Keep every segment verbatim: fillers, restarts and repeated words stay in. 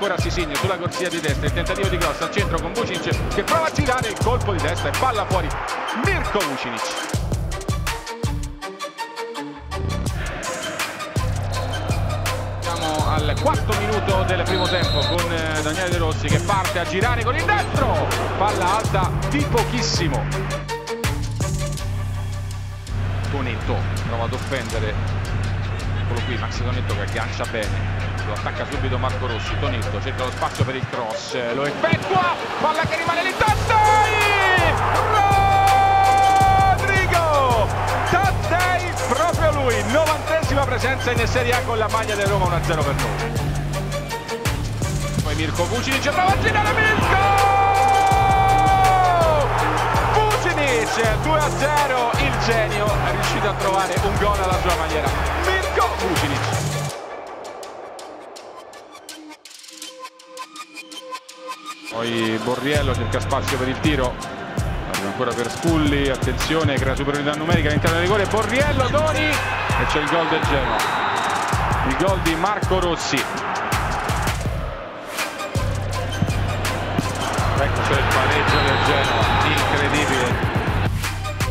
ancora Sisigno sulla corsia di destra, il tentativo di cross al centro con Vucinic che prova a girare, il colpo di destra e palla fuori Mirko Vucinic. Siamo al quarto minuto del primo tempo con Daniele De Rossi che parte a girare con il destro, palla alta di pochissimo. Tonetto prova ad offendere, eccolo qui Max Tonetto che aggancia bene, lo attacca subito Marco Rossi, Tonetto cerca lo spazio per il cross, lo effettua, palla che rimane lì, Taddei! Rodrigo! Taddei, proprio lui, novantesima presenza in Serie A con la maglia del Roma, uno a zero per noi. Poi Mirko Vucinic, prova a girare Mirko! Vucinic, due a zero, il genio è riuscito a trovare un gol alla sua maniera, Mirko Vucinic. Poi Borriello cerca spazio per il tiro, arriva ancora per Sculli, attenzione, crea superiorità numerica all'interno del rigore, Borriello, Doni e c'è il gol del Genoa, il gol di Marco Rossi. Ecco c'è il pareggio del Genoa, incredibile.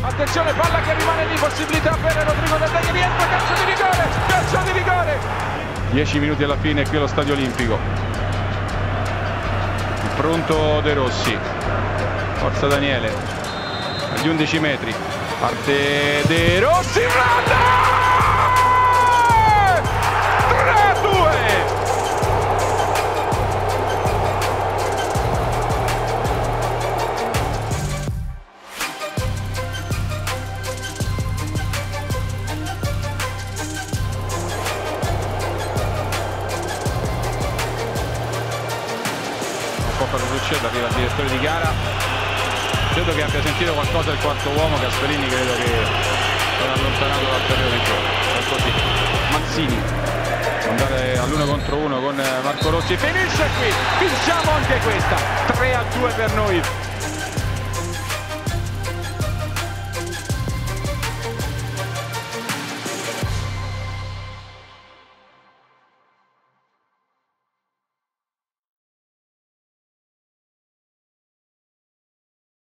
Attenzione, palla che rimane di possibilità per Rodrigo Taddei, rientra, calcio di rigore, calcio di rigore! dieci minuti alla fine qui allo Stadio Olimpico. Pronto De Rossi, forza Daniele, agli undici metri, parte De Rossi, rete! tre a due! Cosa succede, arriva il direttore di gara, credo che abbia sentito qualcosa il quarto uomo, Gasperini credo che sarà allontanato dal terreno di gioco, così Mancini andare all'uno contro uno con Marco Rossi, finisce qui, vinciamo anche questa, tre a due per noi.